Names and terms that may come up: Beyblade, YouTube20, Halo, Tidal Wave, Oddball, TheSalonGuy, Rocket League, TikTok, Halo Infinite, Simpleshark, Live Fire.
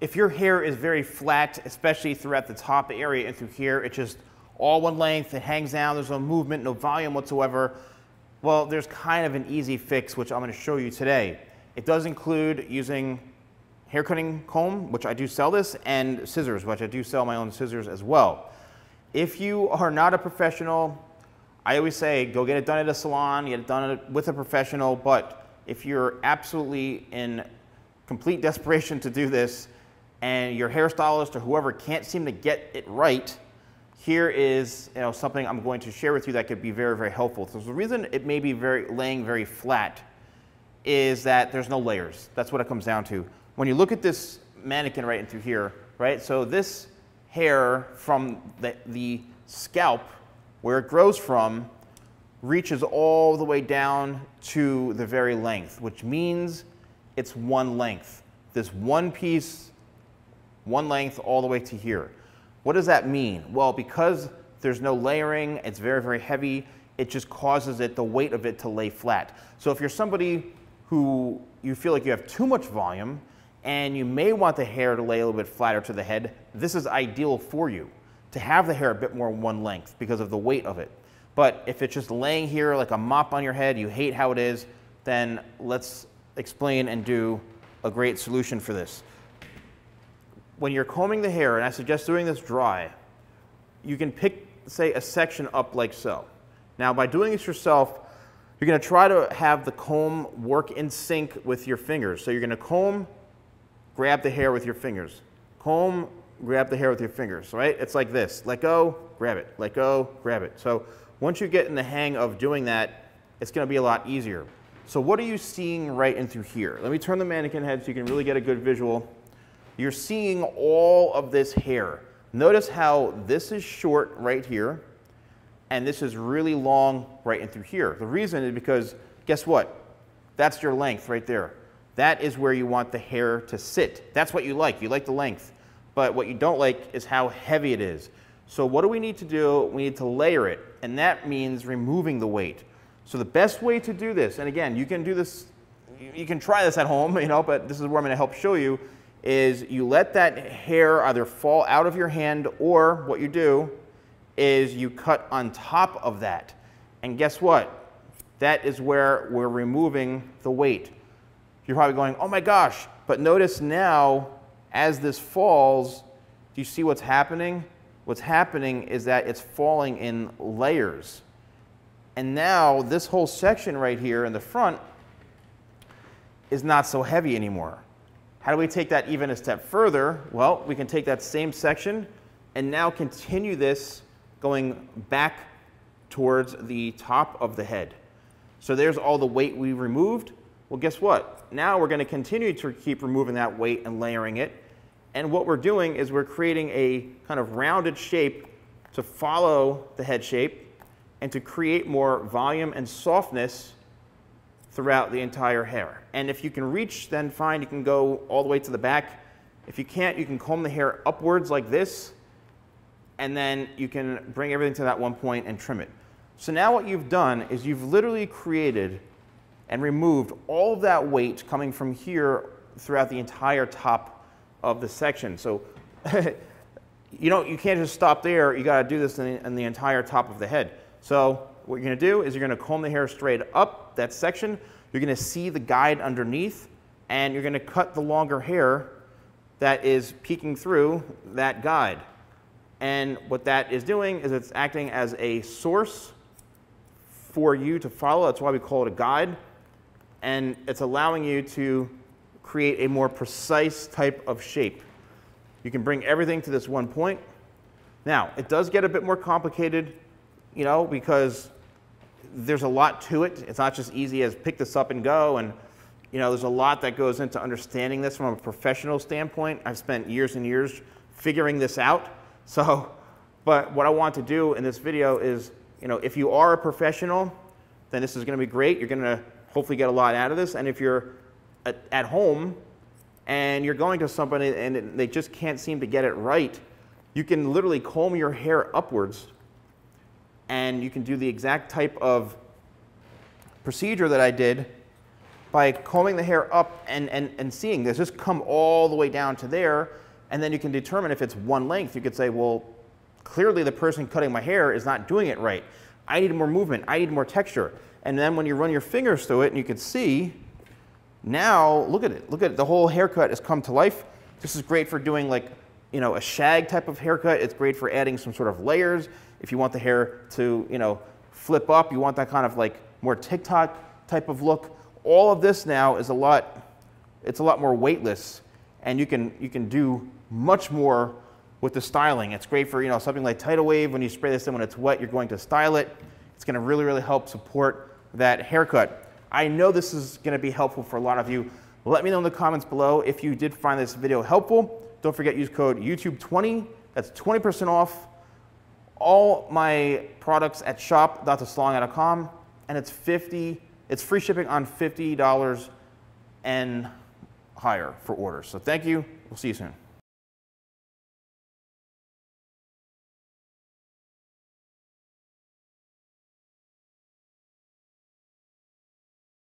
if your hair is very flat, especially throughout the top area and through here, it's just all one length, it hangs down, there's no movement, no volume whatsoever, well, there's kind of an easy fix, which I'm going to show you today. It does include using hair cutting comb, which I do sell this, and scissors, which I do sell my own scissors as well. If you are not a professional, I always say go get it done at a salon, get it done with a professional, but if you're absolutely in complete desperation to do this and your hairstylist or whoever can't seem to get it right, here is something I'm going to share with you that could be very, very helpful. So the reason it may be laying very flat is that there's no layers. That's what it comes down to. When you look at this mannequin right in through here, right, so this hair from the scalp, where it grows from, reaches all the way down to the very length, which means it's one length. This one piece, one length all the way to here. What does that mean? Well, because there's no layering, it's very, very heavy, it just causes it, the weight of it, to lay flat. So if you're somebody who you feel like you have too much volume and you may want the hair to lay a little bit flatter to the head, this is ideal for you, to have the hair a bit more one length because of the weight of it. But if it's just laying here like a mop on your head, you hate how it is, then let's explain and do a great solution for this. When you're combing the hair, and I suggest doing this dry, you can pick, say, a section up like so. Now, by doing this yourself, you're going to try to have the comb work in sync with your fingers. So you're going to comb, grab the hair with your fingers. Comb, grab the hair with your fingers, right? It's like this. Let go, grab it. Let go, grab it. So once you get in the hang of doing that, it's going to be a lot easier. So what are you seeing right in through here? Let me turn the mannequin head so you can really get a good visual. You're seeing all of this hair. Notice how this is short right here, and this is really long right in through here. The reason is because, guess what? That's your length right there. That is where you want the hair to sit. That's what you like. You like the length. But what you don't like is how heavy it is. So what do we need to do? We need to layer it, and that means removing the weight. So the best way to do this, and again, you can do this, you can try this at home, but this is where I'm going to help show you, is you let that hair either fall out of your hand, or what you do is you cut on top of that. And guess what? That is where we're removing the weight. You're probably going, oh my gosh, but notice now as this falls, do you see what's happening? What's happening is that it's falling in layers. And now this whole section right here in the front is not so heavy anymore. How do we take that even a step further? Well, we can take that same section and now continue this going back towards the top of the head. So there's all the weight we removed. Well, guess what? Now we're going to continue to keep removing that weight and layering it. And what we're doing is we're creating a kind of rounded shape to follow the head shape and to create more volume and softness throughout the entire hair. And if you can reach, then fine, you can go all the way to the back. If you can't, you can comb the hair upwards like this, and then you can bring everything to that one point and trim it. So now what you've done is you've literally created and removed all of that weight coming from here throughout the entire top of the section. So you can't just stop there, you gotta do this in the entire top of the head. So what you're going to do is you're going to comb the hair straight up that section. You're going to see the guide underneath, and you're going to cut the longer hair that is peeking through that guide. And what that is doing is it's acting as a source for you to follow. That's why we call it a guide. And it's allowing you to create a more precise type of shape. You can bring everything to this one point. Now, it does get a bit more complicated, because there's a lot to it. It's not just easy as pick this up and go, and there's a lot that goes into understanding this from a professional standpoint. I've spent years and years figuring this out. So, but what I want to do in this video is, if you are a professional, then this is going to be great. You're going to hopefully get a lot out of this. And if you're at home and you're going to somebody and they just can't seem to get it right, you can literally comb your hair upwards, and you can do the exact type of procedure that I did by combing the hair up and seeing this just come all the way down to there, and then you can determine if it's one length. You could say, well, clearly the person cutting my hair is not doing it right. I need more movement. I need more texture. And then when you run your fingers through it, and you can see, now look at it. Look at it. The whole haircut has come to life. This is great for doing, like, you know, a shag type of haircut. It's great for adding some sort of layers. If you want the hair to, you know, flip up, you want that kind of like more TikTok type of look. All of this now is a lot more weightless, and you can do much more with the styling. It's great for, you know, something like Tidal Wave. When you spray this in when it's wet, you're going to style it. It's going to really, really help support that haircut. I know this is going to be helpful for a lot of you. Let me know in the comments below if you did find this video helpful. Don't forget, use code YouTube20. That's 20% off all my products at shop.thesalonguy.com, and it's free shipping on $50 and higher for orders. So thank you. We'll see you soon.